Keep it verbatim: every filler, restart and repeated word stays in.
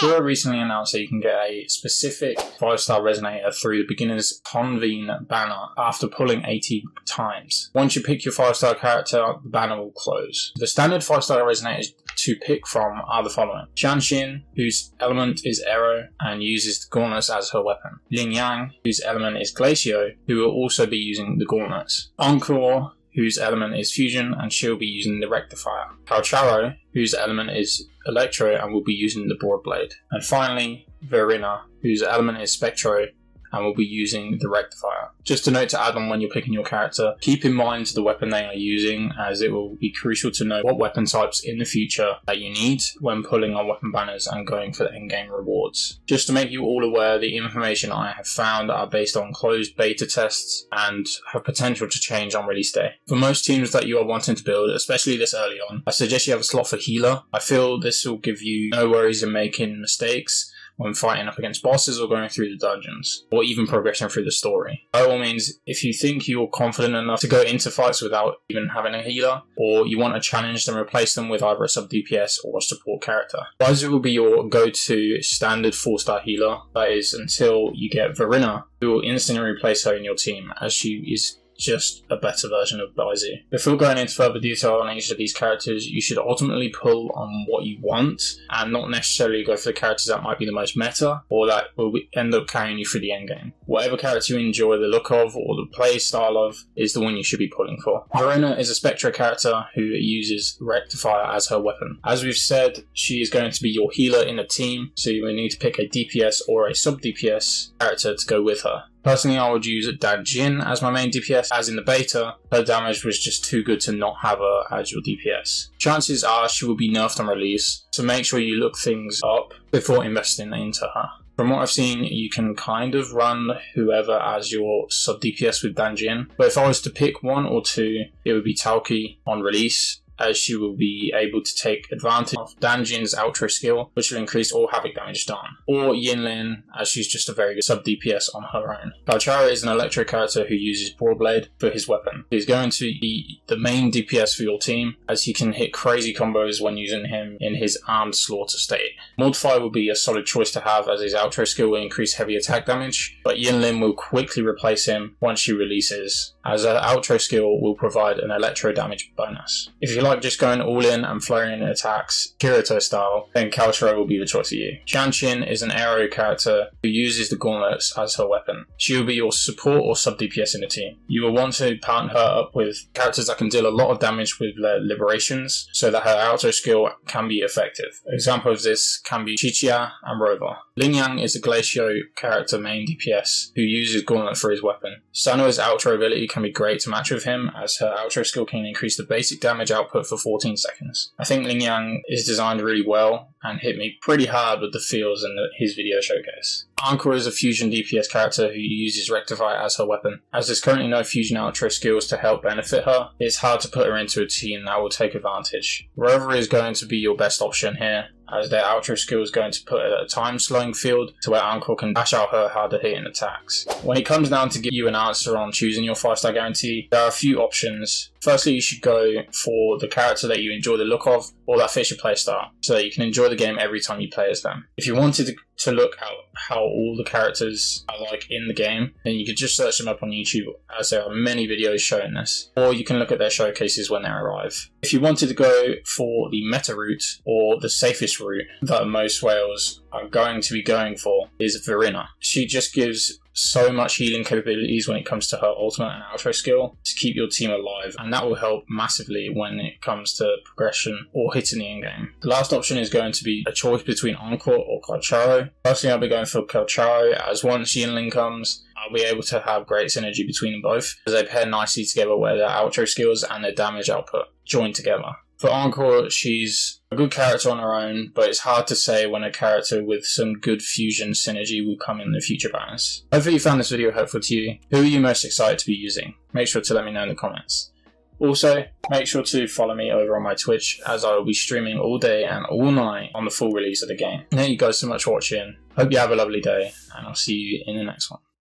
Kuro recently announced that you can get a specific five-star resonator through the beginner's Convene banner after pulling eighty times. Once you pick your five-star character, the banner will close. The standard five-star resonators to pick from are the following: Jianxin, whose element is Aero and uses the gauntlets as her weapon; Lingyang, whose element is Glacio, who will also be using the gauntlets; Encore, whose element is Fusion, and she'll be using the Rectifier; Calcharo, whose element is Electro and will be using the Broadblade; and finally, Verina, whose element is Spectro and will be using the Rectifier. Just a note to add on when you're picking your character, keep in mind the weapon they are using, as it will be crucial to know what weapon types in the future that you need when pulling on weapon banners and going for the endgame rewards. Just to make you all aware, the information I have found are based on closed beta tests and have potential to change on release day. For most teams that you are wanting to build, especially this early on, I suggest you have a slot for healer. I feel this will give you no worries in making mistakes when fighting up against bosses or going through the dungeons, or even progressing through the story. By all means, if you think you're confident enough to go into fights without even having a healer, or you want a challenge, then replace them with either a sub D P S or a support character. Baizhi will be your go-to standard four-star healer, that is, until you get Verina, who will instantly replace her in your team, as she is just a better version of Baizhi. Before going into further detail on each of these characters, you should ultimately pull on what you want and not necessarily go for the characters that might be the most meta or that will end up carrying you through the endgame. Whatever character you enjoy the look of or the play style of is the one you should be pulling for. Verina is a Spectra character who uses Rectifier as her weapon. As we've said, she is going to be your healer in a team, so you will need to pick a D P S or a sub D P S character to go with her. Personally, I would use Dan Jin as my main D P S, as in the beta, her damage was just too good to not have her as your D P S. Chances are she will be nerfed on release, so make sure you look things up before investing into her. From what I've seen, you can kind of run whoever as your sub D P S with Dan Jin, but if I was to pick one or two, it would be Taoqi on release, as she will be able to take advantage of Dan Jin's Outro skill, which will increase all Havoc damage done, or Yinlin, as she's just a very good sub-D P S on her own. Bauchara is an Electro character who uses Broadblade for his weapon. He's going to be the main D P S for your team, as he can hit crazy combos when using him in his Armed Slaughter state. Modify will be a solid choice to have, as his Outro skill will increase heavy attack damage, but Yinlin will quickly replace him once she releases, as her Outro skill will provide an Electro damage bonus. If you like Like just going all in and flaring attacks Kirito style, then Kaltura will be the choice for you. Jianxin is an Aero character who uses the gauntlets as her weapon. She will be your support or sub D P S in the team. You will want to partner her up with characters that can deal a lot of damage with their liberations so that her auto skill can be effective. Examples of this can be Chixia and Rover. Lingyang is a Glacio character main D P S who uses gauntlet for his weapon. Sano's outro ability can be great to match with him, as her outro skill can increase the basic damage output for fourteen seconds. I think Lingyang is designed really well and hit me pretty hard with the feels in the, his video showcase. Ankara is a Fusion D P S character who uses Rectify as her weapon. As there's currently no Fusion outro skills to help benefit her, it's hard to put her into a team that will take advantage. Rover is going to be your best option here, as their outro skill is going to put her at a time slowing field to where Encore can dash out her harder hitting attacks. When it comes down to give you an answer on choosing your five-star guarantee, there are a few options. Firstly, you should go for the character that you enjoy the look of or that fits your playstyle, so that you can enjoy the game every time you play as them. If you wanted to to look at how all the characters are like in the game, then you could just search them up on YouTube, as there are many videos showing this, or you can look at their showcases when they arrive. If you wanted to go for the meta route, or the safest route that most whales are going to be going for, is Verina. She just gives so much healing capabilities when it comes to her ultimate and outro skill to keep your team alive, and that will help massively when it comes to progression or hitting the endgame. The last option is going to be a choice between Encore or Calcharo. Personally, I'll be going for Calcharo, as once Yinlin comes, I'll be able to have great synergy between them both, as they pair nicely together where their outro skills and their damage output join together. For Encore, she's a good character on her own, but it's hard to say when a character with some good fusion synergy will come in the future banners. Hopefully you found this video helpful to you. Who are you most excited to be using? Make sure to let me know in the comments. Also, make sure to follow me over on my Twitch, as I will be streaming all day and all night on the full release of the game. Thank you guys so much for watching. Hope you have a lovely day, and I'll see you in the next one.